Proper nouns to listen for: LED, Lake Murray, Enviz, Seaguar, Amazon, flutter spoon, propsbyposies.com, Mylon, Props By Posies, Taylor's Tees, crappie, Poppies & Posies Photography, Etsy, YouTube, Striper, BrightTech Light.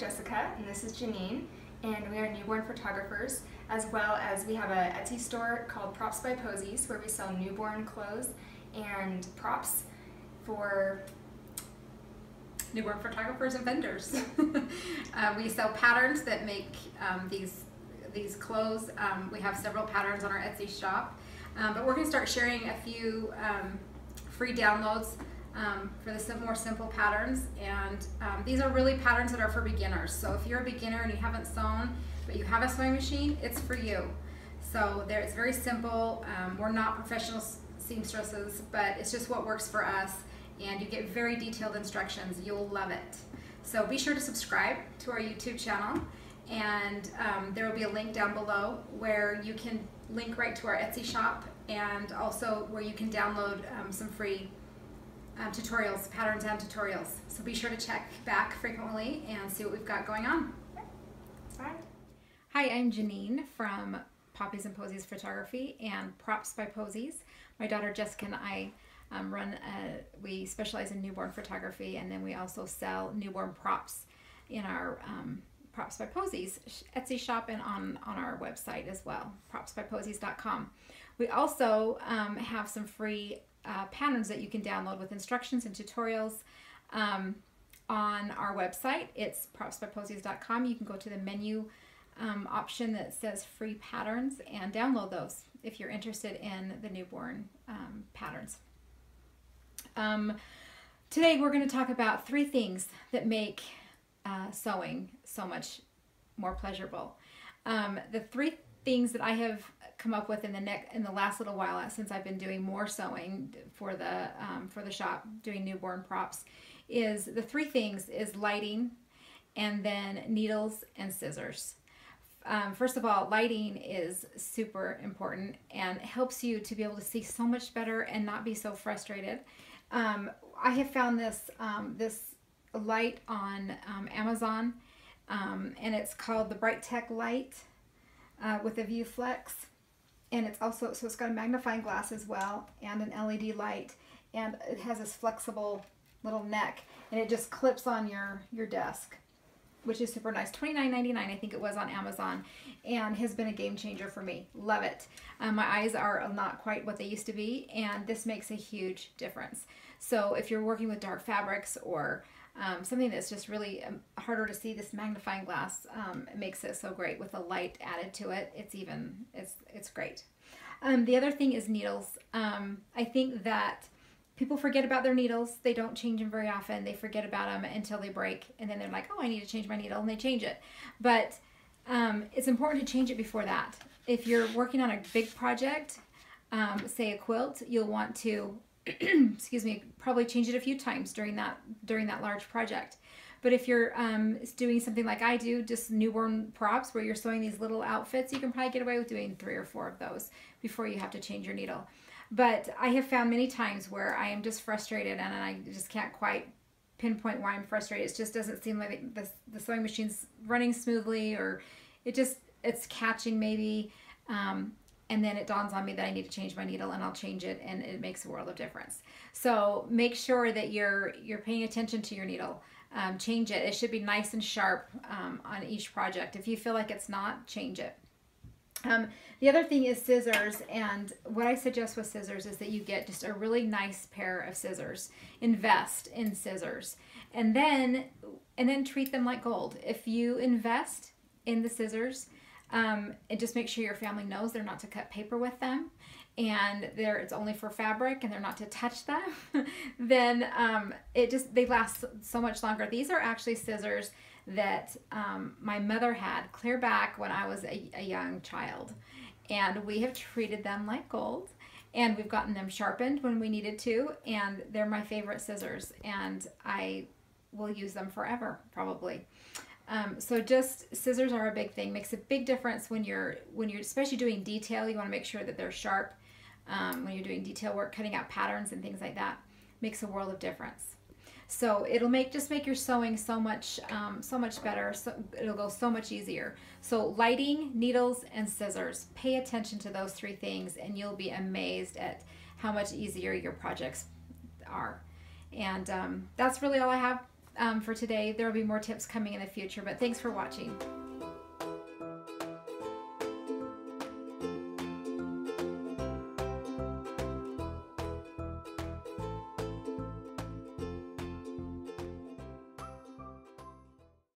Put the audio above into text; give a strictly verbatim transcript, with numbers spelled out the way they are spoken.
I'm Jessica and this is Janine, and we are newborn photographers, as well as we have an Etsy store called Props by Posies where we sell newborn clothes and props for newborn photographers and vendors. uh, we sell patterns that make um, these these clothes. Um, we have several patterns on our Etsy shop, um, but we're going to start sharing a few um, free downloads Um, for the more simple patterns, and um, these are really patterns that are for beginners. So if you're a beginner and you haven't sewn, but you have a sewing machine, it's for you. So there, it's very simple. Um, we're not professional seamstresses, but it's just what works for us, and you get very detailed instructions. You'll love it. So be sure to subscribe to our YouTube channel, and um, there will be a link down below where you can link right to our Etsy shop, and also where you can download um, some free Um, tutorials, patterns and tutorials. So be sure to check back frequently and see what we've got going on. Bye. Hi, I'm Janine from Poppies and Posies Photography and Props by Posies. My daughter Jessica and I um, run, a, we specialize in newborn photography, and then we also sell newborn props in our um, Props by Posies Etsy shop and on, on our website as well, props by posies dot com. We also um, have some free Uh, patterns that you can download with instructions and tutorials um, on our website. It's props by posies dot com. You can go to the menu um, option that says free patterns and download those if you're interested in the newborn um, patterns. Um, today we're going to talk about three things that make uh, sewing so much more pleasurable. Um, the three things that I have come up with in the neck in the last little while, since I've been doing more sewing for the um, for the shop, doing newborn props, is the three things is lighting, and then needles and scissors. Um, first of all, lighting is super important and helps you to be able to see so much better and not be so frustrated. Um, I have found this um, this light on um, Amazon, um, and it's called the BrightTech Light uh, with a view flex. And it's also, so it's got a magnifying glass as well and an L E D light, and it has this flexible little neck, and it just clips on your your desk, which is super nice. twenty-nine ninety-nine I think it was on Amazon, and has been a game changer for me. Love it. Um, my eyes are not quite what they used to be, and this makes a huge difference. So if you're working with dark fabrics or um, something that's just really um, harder to see, this magnifying glass um, makes it so great. With a light added to it, it's even, it's, it's great. Um, the other thing is needles. Um, I think that people forget about their needles. They don't change them very often. They forget about them until they break, and then they're like, oh, I need to change my needle, and they change it. But um, it's important to change it before that. If you're working on a big project, um, say a quilt, you'll want to excuse me, probably change it a few times during that during that large project. But if you're um, doing something like I do, just newborn props where you're sewing these little outfits, you can probably get away with doing three or four of those before you have to change your needle. But I have found many times where I am just frustrated and I just can't quite pinpoint why I'm frustrated. It just doesn't seem like the, the sewing machine's running smoothly, or it just, it's catching maybe. Um, And then it dawns on me that I need to change my needle, and I'll change it, and it makes a world of difference. So make sure that you're you're paying attention to your needle. Um, change it. It should be nice and sharp um, on each project. If you feel like it's not, change it. Um, the other thing is scissors, and what I suggest with scissors is that you get just a really nice pair of scissors. Invest in scissors, and then and then treat them like gold. If you invest in the scissors, Um, and just make sure your family knows they're not to cut paper with them, and they're, it's only for fabric, and they're not to touch them, then um, it just, they last so much longer. These are actually scissors that um, my mother had clear back when I was a, a young child, and we have treated them like gold, and we've gotten them sharpened when we needed to, and they're my favorite scissors, and I will use them forever, probably. Um, so just scissors are a big thing. Makes a big difference when you're when you're especially doing detail. You want to make sure that they're sharp um, when you're doing detail work, cutting out patterns and things like that. Makes a world of difference. So it'll make just make your sewing so much um, so much better. So it'll go so much easier. So lighting, needles, and scissors. Pay attention to those three things, and you'll be amazed at how much easier your projects are. And um, that's really all I have. um, for today. There will be more tips coming in the future, but thanks for watching.